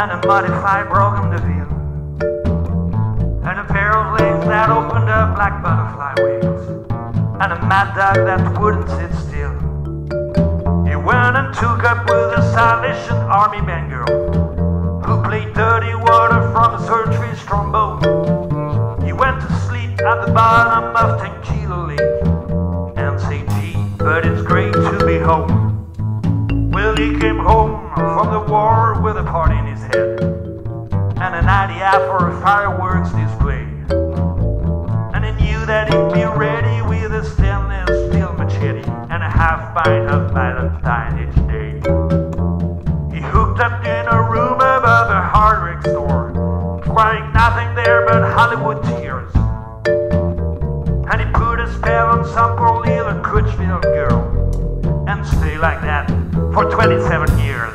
and a modified brougham de ville, and a pair of legs that opened up like butterfly wings, and a mad dog that wouldn't sit still. He went and took up with a Salvation Army band girl who played dirty water from a surgery's trombone. He went to sleep at the bottom of Tequila Lake and say, gee, but it's great to be home. Well, he came home from the war with a party in his head and an idea for a fireworks display. And he knew that he'd be ready with a stainless steel machete and a half pint of Valentine each day. He hooked up in a room above a hardware store, crying nothing there but Hollywood tears. And he put a spell on some poor little Crutchfield girl and stayed like that for 27 years.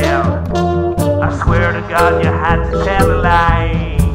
I swear to God, you had to tell a lie.